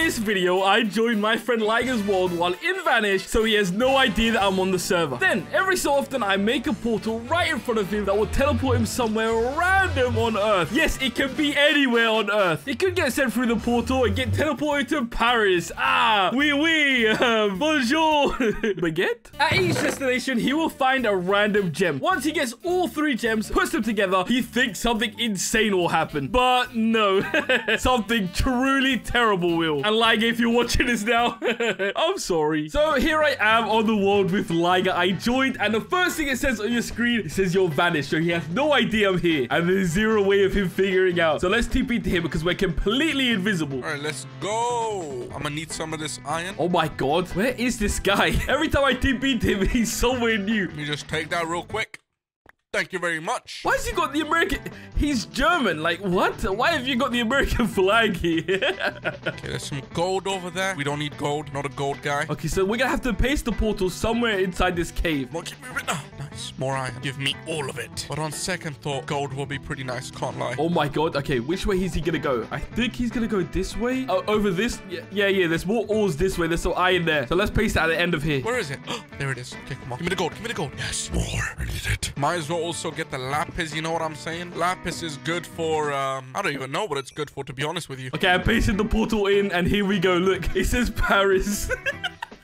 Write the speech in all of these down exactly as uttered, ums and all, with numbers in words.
today's video, I joined my friend Liger's world while in Vanish, so he has no idea that I'm on the server. Then, every so often, I make a portal right in front of him that will teleport him somewhere random on Earth. Yes, it can be anywhere on Earth. It could get sent through the portal and get teleported to Paris. Ah, oui, oui, uh, bonjour, baguette? At each destination, he will find a random gem. Once he gets all three gems, puts them together, he thinks something insane will happen. But no, something truly terrible will. And Liger, if you're watching this now, I'm sorry. So here I am on the world with Liger. I joined, and the first thing it says on your screen, it says you're vanished. So he has no idea I'm here. And there's zero way of him figuring out. So let's T P to him because we're completely invisible. All right, let's go. I'm gonna need some of this iron. Oh my God, where is this guy? Every time I T P to him, he's somewhere new. Let me just take that real quick. Thank you very much. Why has he got the American? He's German. Like, what? Why have you got the American flag here? Okay, there's some gold over there. We don't need gold. Not a gold guy. Okay, so we're going to have to paste the portal somewhere inside this cave. Well, keep moving. Oh, nice. More iron. Give me all of it. But on second thought, gold will be pretty nice. Can't lie. Oh, my God. Okay, which way is he going to go? I think he's going to go this way. Oh, over this? Yeah, yeah, yeah. There's more ores this way. There's some iron there. So let's paste it at the end of here. Where is it? Oh, there it is. Okay, come on. Give me the gold. Give me the gold. Yes, more. I need it. Might as well also get the lapis. You know what I'm saying? Lapis is good for um I don't even know what it's good for, to be honest with you. Okay, I pasted the portal in and here we go. Look, it says Paris.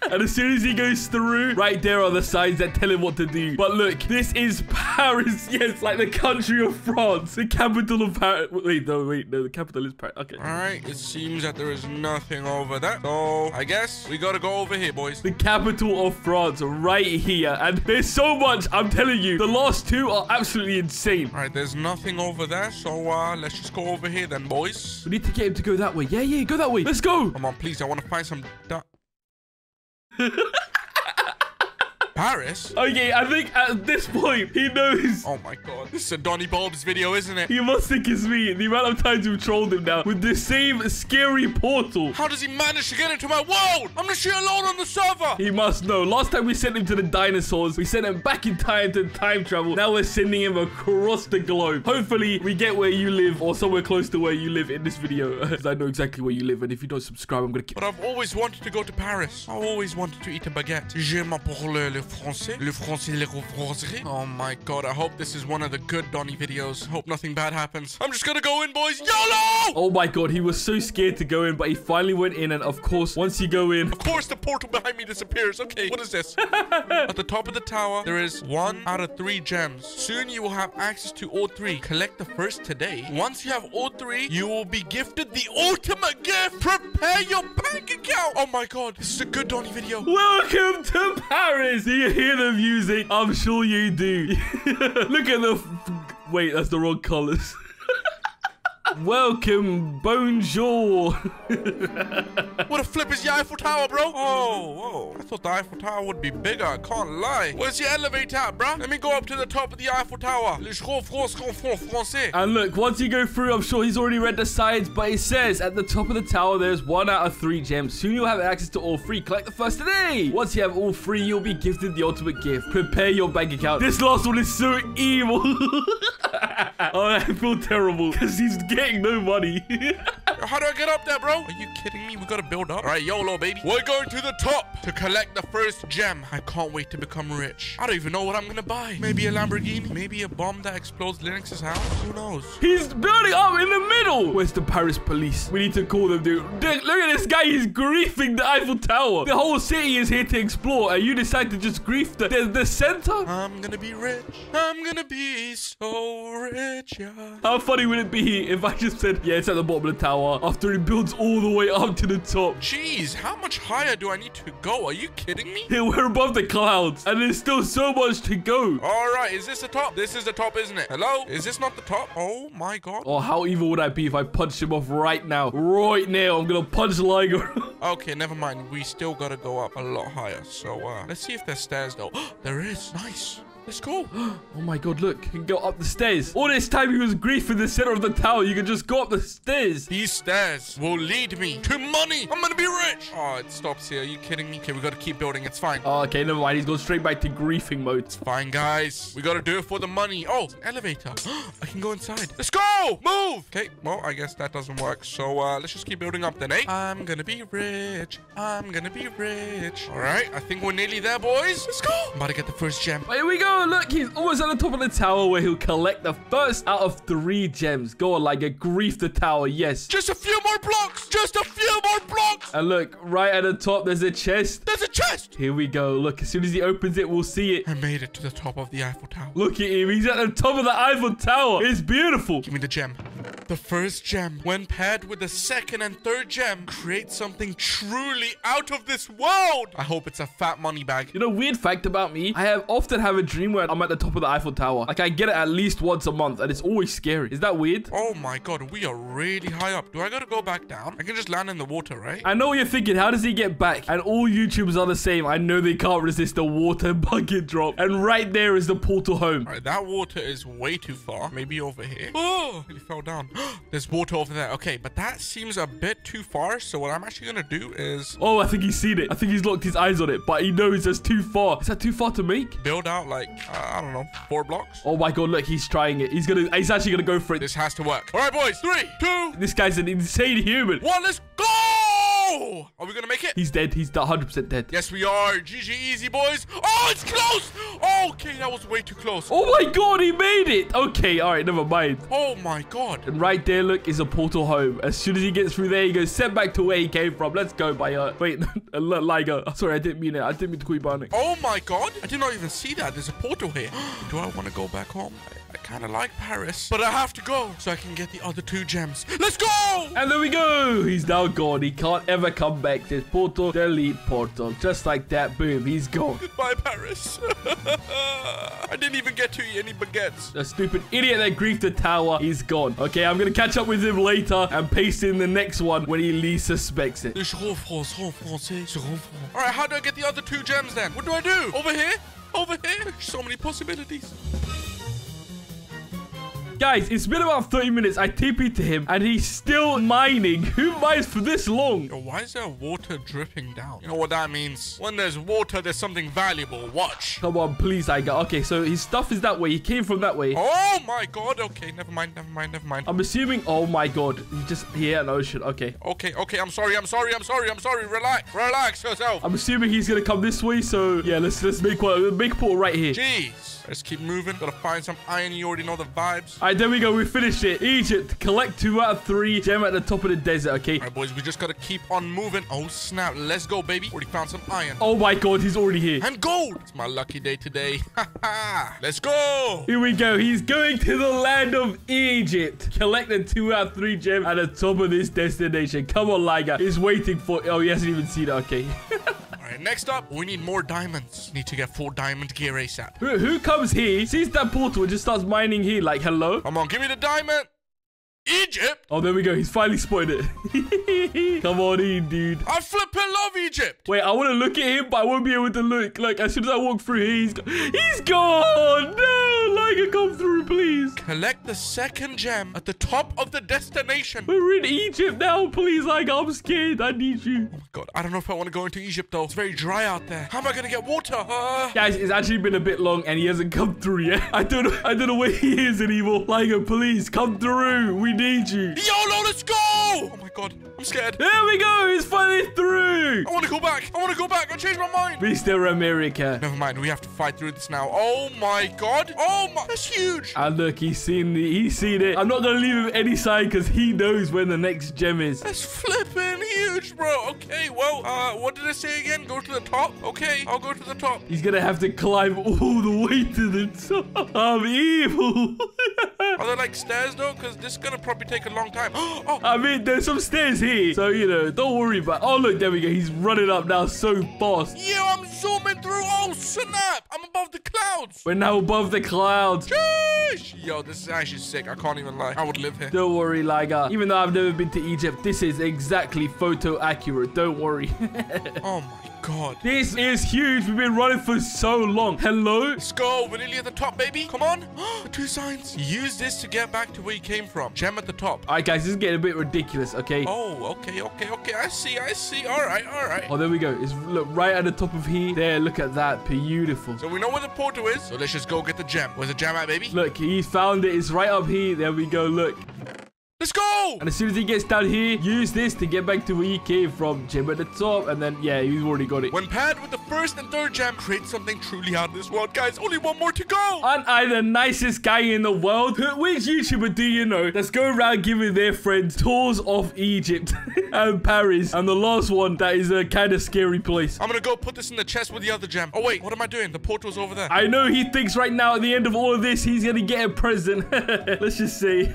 And as soon as he goes through, right there are the signs that tell him what to do. But look, this is Paris. Yes, like the country of France. The capital of Paris. Wait, no, wait. No, the capital is Paris. Okay. All right. It seems that there is nothing over there. So I guess we got to go over here, boys. The capital of France right here. And there's so much. I'm telling you, the last two are absolutely insane. All right. There's nothing over there. So uh, let's just go over here then, boys. We need to get him to go that way. Yeah, yeah. Go that way. Let's go. Come on, please. I want to find some... Paris? Okay, I think at this point, he knows. Oh my God. This is a Doni Bobes video, isn't it? He must think it's me. The amount of times we've trolled him now with the same scary portal. How does he manage to get into my world? I'm literally alone on the server. He must know. Last time we sent him to the dinosaurs, we sent him back in time to time travel. Now we're sending him across the globe. Hopefully, we get where you live or somewhere close to where you live in this video. Because I know exactly where you live. And if you don't subscribe, I'm going to keep... But I've always wanted to go to Paris. I've always wanted to eat a baguette. Je m'apporte Francais, le Francais, le Francais. Oh my God, I hope this is one of the good Doni videos. Hope nothing bad happens. I'm just gonna go in, boys. YOLO! Oh my God, he was so scared to go in, but he finally went in. And of course, once you go in, of course, the portal behind me disappears. Okay, what is this? At the top of the tower, there is one out of three gems. Soon you will have access to all three. Collect the first today. Once you have all three, you will be gifted the ultimate gift. Prepare your bank account. Oh my God, this is a good Doni video. Welcome to Paris. Do you hear the music? I'm sure you do. Look at the... F Wait, that's the wrong colors. Welcome, bonjour. What a flip is the Eiffel Tower, bro? Oh, whoa. I thought the Eiffel Tower would be bigger. I can't lie. Where's your elevator at, bro? Let me go up to the top of the Eiffel Tower. And look, once you go through, I'm sure he's already read the signs, but it says at the top of the tower, there's one out of three gems. Soon you'll have access to all three. Collect the first today. Once you have all three, you'll be gifted the ultimate gift. Prepare your bank account. This last one is so evil. Oh, I feel terrible because he's getting no money. How do I get up there, bro? Are you kidding me? We gotta build up. All right, YOLO, baby. We're going to the top to collect the first gem. I can't wait to become rich. I don't even know what I'm gonna buy. Maybe a Lamborghini. Maybe a bomb that explodes Linux's house. Who knows? He's building up in the middle. Where's the Paris police? We need to call them, dude. Dude, look at this guy. He's griefing the Eiffel Tower. The whole city is here to explore, and you decide to just grief the, the, the center? I'm gonna be rich. I'm gonna be so rich, yeah. How funny would it be if I just said, yeah, it's at the bottom of the tower, after he builds all the way up to the top. Jeez, how much higher do I need to go? Are you kidding me? Yeah, we're above the clouds, and there's still so much to go. All right, is this the top? This is the top, isn't it? Hello? Is this not the top? Oh, my God. Oh, how evil would I be if I punched him off right now? Right now, I'm going to punch Liger. Okay, never mind. We still got to go up a lot higher. So, uh, let's see if there's stairs, though. There is. Nice. Let's go. Oh my god, look. You can go up the stairs. All this time he was grief in the center of the tower. You can just go up the stairs. These stairs will lead me to money. I'm gonna be rich. Oh, it stops here. Are you kidding me? Okay, we gotta keep building. It's fine. Oh, okay, never mind. He's going straight back to griefing mode. It's fine, guys. We gotta do it for the money. Oh, an elevator. I can go inside. Let's go. Move. Okay, well, I guess that doesn't work. So uh, let's just keep building up then, eh? I'm gonna be rich. I'm gonna be rich. All right, I think we're nearly there, boys. Let's go. I'm about to get the first gem. Here we go. Look, he's almost at the top of the tower where he'll collect the first out of three gems. Go on, Liger. Grief the tower. Yes. Just a few more blocks. Just a few more blocks. And look, right at the top, there's a chest. There's a chest. Here we go. Look, as soon as he opens it, we'll see it. I made it to the top of the Eiffel Tower. Look at him. He's at the top of the Eiffel Tower. It's beautiful. Give me the gem. The first gem, when paired with the second and third gem, creates something truly out of this world. I hope it's a fat money bag. You know, weird fact about me, I have often have a dream where I'm at the top of the Eiffel Tower. Like, I get it at least once a month, and it's always scary. Is that weird? Oh my god, we are really high up. Do I gotta go back down? I can just land in the water, right? I know what you're thinking. How does he get back? And all YouTubers are the same. I know they can't resist the water bucket drop. And right there is the portal home. All right, that water is way too far. Maybe over here. Oh, he fell down. There's water over there. Okay, but that seems a bit too far. So what I'm actually going to do is... Oh, I think he's seen it. I think he's locked his eyes on it. But he knows that's too far. Is that too far to make? Build out like, uh, I don't know, four blocks. Oh my god, look. He's trying it. He's gonna. He's actually going to go for it. This has to work. All right, boys. Three, two. This guy's an insane human. One, let's go. Are we going to make it? He's dead. He's one hundred percent dead. Yes, we are. G G easy, boys. Oh, it's close. Okay, that was way too close. Oh my god, he made it. Okay, all right, never mind. Oh my god. And right there, look, is a portal home. As soon as he gets through there, he goes sent back to where he came from. Let's go, Bayer. Wait, Liger. Sorry, I didn't mean it. I didn't mean to call you Barney. Oh my god. I did not even see that. There's a portal here. Do I want to go back home? I kind of like Paris, but I have to go so I can get the other two gems. Let's go. And there we go. He's now gone. He can't ever come back. There's portal, delete portal. Just like that. Boom. He's gone. Goodbye, Paris. I didn't even get to eat any baguettes. The stupid idiot that griefed the tower is gone. Okay, I'm going to catch up with him later and paste in the next one when he least suspects it. All right, how do I get the other two gems then? What do I do? Over here? Over here? So many possibilities. Guys, it's been about thirty minutes. I T P'd to him, and he's still mining. Who mines for this long? Yo, why is there water dripping down? You know what that means? When there's water, there's something valuable. Watch. Come on, please, I got... Okay, so his stuff is that way. He came from that way. Oh, my God. Okay, never mind, never mind, never mind. I'm assuming... Oh, my God. He just... Yeah, an ocean. Okay. Okay, okay. I'm sorry, I'm sorry, I'm sorry, I'm sorry. Relax. Relax yourself. I'm assuming he's going to come this way, so... Yeah, let's let's make one. Make portal right here. Jeez. Let's keep moving. Gotta find some iron. You already know the vibes. All right, there we go. We finished it. Egypt, collect two out of three gem at the top of the desert, okay? All right, boys, we just got to keep on moving. Oh, snap. Let's go, baby. Already found some iron. Oh, my God. He's already here. And gold. It's my lucky day today. Let's go. Here we go. He's going to the land of Egypt. Collect the two out of three gem at the top of this destination. Come on, Liger. He's waiting for... Oh, he hasn't even seen it. Okay. Alright, next up, we need more diamonds. Need to get full diamond gear ASAP. Who, who comes here, sees that portal, and just starts mining here? Like, hello? Come on, give me the diamond. Egypt. Oh, there we go. He's finally spotted it. Come on in, dude. I flippin' love Egypt. Wait, I want to look at him, but I won't be able to look. Like, as soon as I walk through here, he's gone. He's gone. Oh, no. Liger, come through, please. Collect the second gem at the top of the destination. We're in Egypt now, please. Liger, I'm scared. I need you. Oh, my God. I don't know if I want to go into Egypt, though. It's very dry out there. How am I going to get water? Uh... Guys, it's actually been a bit long, and he hasn't come through yet. I don't know, I don't know where he is anymore. Liger, please, come through. We need you. YOLO, let's go! Oh my god, I'm scared. There we go, he's finally through. I want to go back. I want to go back. I changed my mind. Mister America. Never mind, we have to fight through this now. Oh my god. Oh my, that's huge. And look, he's seen the, he's seen it. I'm not going to leave him any sign because he knows where the next gem is. That's flipping huge, bro. Okay, well, uh, what did I say again? Go to the top? Okay, I'll go to the top. He's going to have to climb all the way to the top. I'm evil. Are there like stairs though? Because this is going to probably take a long time. Oh, I mean, there's some stairs here, so you know, don't worry about it. Oh, look, there we go. He's running up now so fast. Yeah, I'm zooming through. Oh, snap. I'm above the clouds. We're now above the clouds. Sheesh. Yo, this is actually sick. I can't even lie. I would live here. Don't worry, Liger. Even though I've never been to Egypt, this is exactly photo accurate. Don't worry. Oh, my God. God. This is huge. We've been running for so long. Hello? Let's go. We're nearly at the top, baby. Come on. Two signs. Use this to get back to where you came from. Gem at the top. All right, guys. This is getting a bit ridiculous, okay? Oh, okay, okay, okay. I see, I see. All right, all right. Oh, there we go. It's, look, right at the top of here. There, look at that. Beautiful. So we know where the portal is. So let's just go get the gem. Where's the gem at, baby? Look, he found it. It's right up here. There we go. Look. Let's go! And as soon as he gets down here, use this to get back to where he came from. Gem at the top, and then, yeah, you've already got it. When paired with the first and third gem, create something truly out of this world, guys. Only one more to go! Aren't I the nicest guy in the world? Which YouTuber do you know that's going around giving their friends tours of Egypt and Paris? And the last one, that is a kind of scary place. I'm gonna go put this in the chest with the other gem. Oh, wait, what am I doing? The portal's over there. I know he thinks right now at the end of all of this, he's gonna get a present. Let's just say.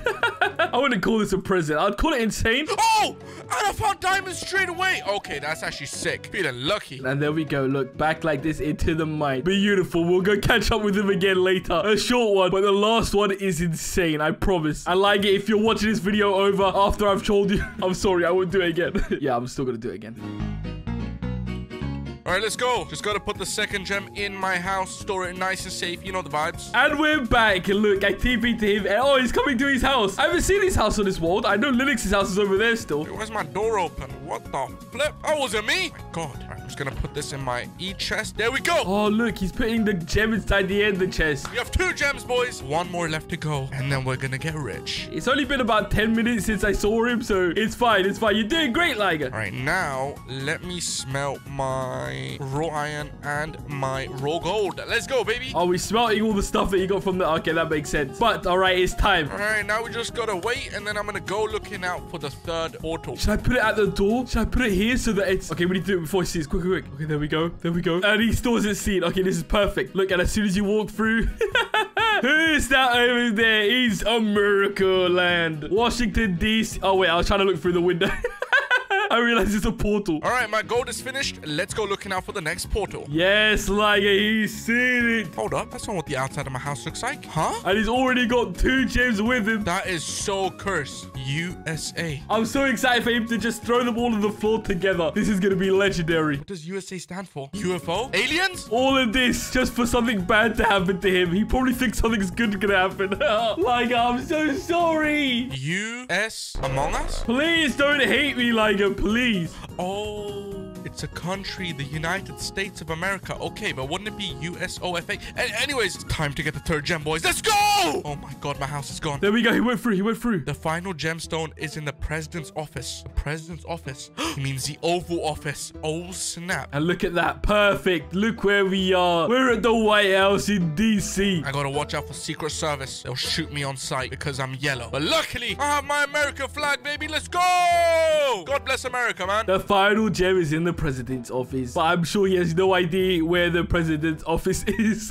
I wanna call this a prison. I'd call it insane. Oh, and I found diamonds straight away. Okay, that's actually sick. Feeling lucky. And there we go. Look, back like this into the mine. Beautiful. We'll go catch up with him again later. A short one, but the last one is insane. I promise. I like it. If you're watching this video over after I've told you, I'm sorry. I won't do it again. Yeah, I'm still gonna do it again. All right, let's go. Just got to put the second gem in my house, store it nice and safe. You know the vibes. And we're back. Look, I T P'd to him. And, oh, he's coming to his house. I haven't seen his house on this world. I know Linux's house is over there still. Wait, where's my door open? What the flip? Oh, was it me? My God. I'm just going to put this in my E-chest. There we go. Oh, look, he's putting the gem inside the end of the chest. We have two gems, boys. One more left to go, and then we're going to get rich. It's only been about ten minutes since I saw him, so it's fine. It's fine. You're doing great, Liger. All right, now let me smelt my raw iron and my raw gold. Let's go, baby. Oh, we're smelting all the stuff that you got from the... Okay, that makes sense. But, all right, it's time. All right, now we just gotta wait, and then I'm gonna go looking out for the third portal. Should I put it at the door? Should I put it here so that it's... Okay, we need to do it before he sees. Quick, quick, quick. Okay, there we go. There we go. And he stores his seed. Okay, this is perfect. Look, and as soon as you walk through... Who's that over there? It's America land. Washington, D C Oh, wait, I was trying to look through the window. I realize it's a portal. All right, my gold is finished. Let's go looking out for the next portal. Yes, Liger, he's seen it. Hold up. That's not what the outside of my house looks like. Huh? And he's already got two gems with him. That is so cursed. U S A. I'm so excited for him to just throw them all on the floor together. This is going to be legendary. What does U S A stand for? U F O? Aliens? All of this just for something bad to happen to him. He probably thinks something's good going to happen. Liger, I'm so sorry. U S Among Us? Please don't hate me, Liger. Please. Oh, it's a country, the United States of America. Okay, but wouldn't it be U S O F A? A anyways, it's time to get the third gem, boys. Let's go! Oh my God, my house is gone. There we go. He went through. He went through. The final gemstone is in the president's office. The president's office means the Oval Office. Oh, snap. And look at that. Perfect. Look where we are. We're at the White House in D C I gotta watch out for Secret Service. They'll shoot me on sight because I'm yellow. But luckily, I have my America flag, baby. Let's go! God bless America, man. The final gem is in the president's office, but I'm sure he has no idea where the president's office is. He's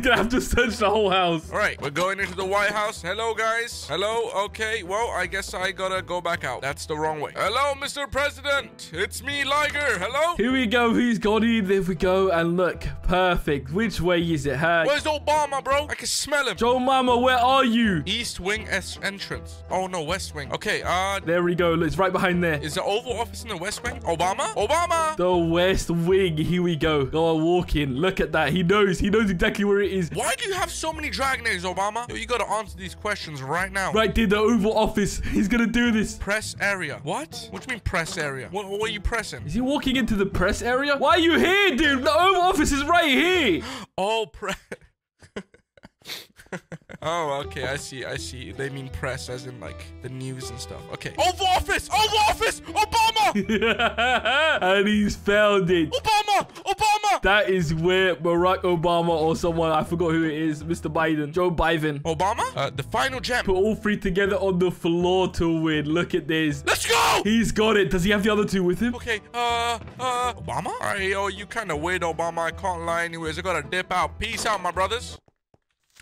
gonna have to search the whole house. All right, we're going into the White House. Hello, guys. Hello. Okay, well, I guess I gotta go back out. That's the wrong way. Hello, Mister President. It's me, Liger. Hello. Here we go. He's got it. There we go. And look, perfect. Which way is it? Huh? Where's Obama, bro? I can smell him. Joe Mama, where are you? East Wing entrance. Oh no, West Wing. Okay. Uh, there we go. It's right behind there. Is the Oval Office in the West Wing? Obama. Obama! The West Wing. Here we go. Go walking. Look at that. He knows. He knows exactly where it is. Why do you have so many drag names, Obama? Yo, you gotta answer these questions right now. Right there, the Oval Office. He's gonna do this. Press area. What? What do you mean press area? What, what are you pressing? Is he walking into the press area? Why are you here, dude? The Oval Office is right here. Oh, press... Oh, okay. I see. I see. They mean press as in like the news and stuff. Okay. Oval Office! Oval Office! Obama! And he's found it. Obama! Obama! That is where Barack Obama or someone, I forgot who it is, Mister Biden. Joe Biden. Obama? Uh, the final gem. Put all three together on the floor to win. Look at this. Let's go! He's got it. Does he have the other two with him? Okay. Uh, uh, Obama? All right, yo, you kind of weird, Obama. I can't lie anyways. I gotta dip out. Peace out, my brothers.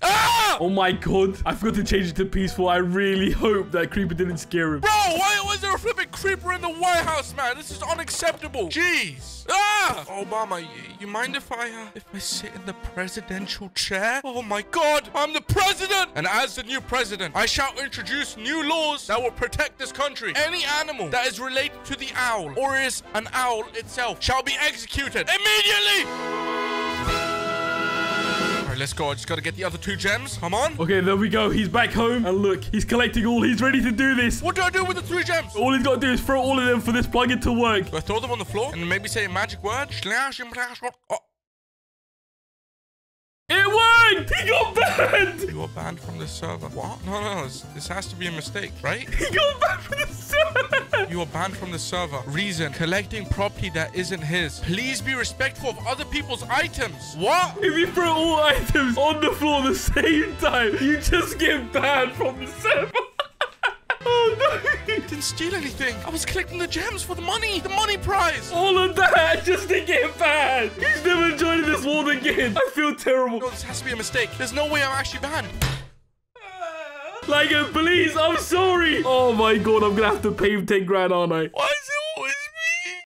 Ah! Oh my god, I forgot to change it to peaceful. I really hope that creeper didn't scare him. Bro, why was there a flipping creeper in the White House, man? This is unacceptable. Jeez. Ah! Obama, you, you mind if I, uh, if I sit in the presidential chair? Oh my god, I'm the president! And as the new president, I shall introduce new laws that will protect this country. Any animal that is related to the owl, or is an owl itself, shall be executed immediately! Let's go. I just got to get the other two gems. Come on. Okay, there we go. He's back home. And look, he's collecting all. He's ready to do this. What do I do with the three gems? All he's got to do is throw all of them for this plugin to work. Do I throw them on the floor and maybe say a magic word? Oh. It worked! He got banned! You got banned from the server. What? No, no, no. This, this has to be a mistake, right? He got banned from the server! You are banned from the server. Reason. Collecting property that isn't his. Please be respectful of other people's items. What? If you throw all items on the floor at the same time, you just get banned from the server. Oh, no. I didn't steal anything. I was collecting the gems for the money. The money prize. All of that just to get banned. He's never joining this world again. I feel terrible. No, this has to be a mistake. There's no way I'm actually banned. Liger, please, I'm sorry. Oh my god, I'm gonna have to pay him ten grand, aren't I? Why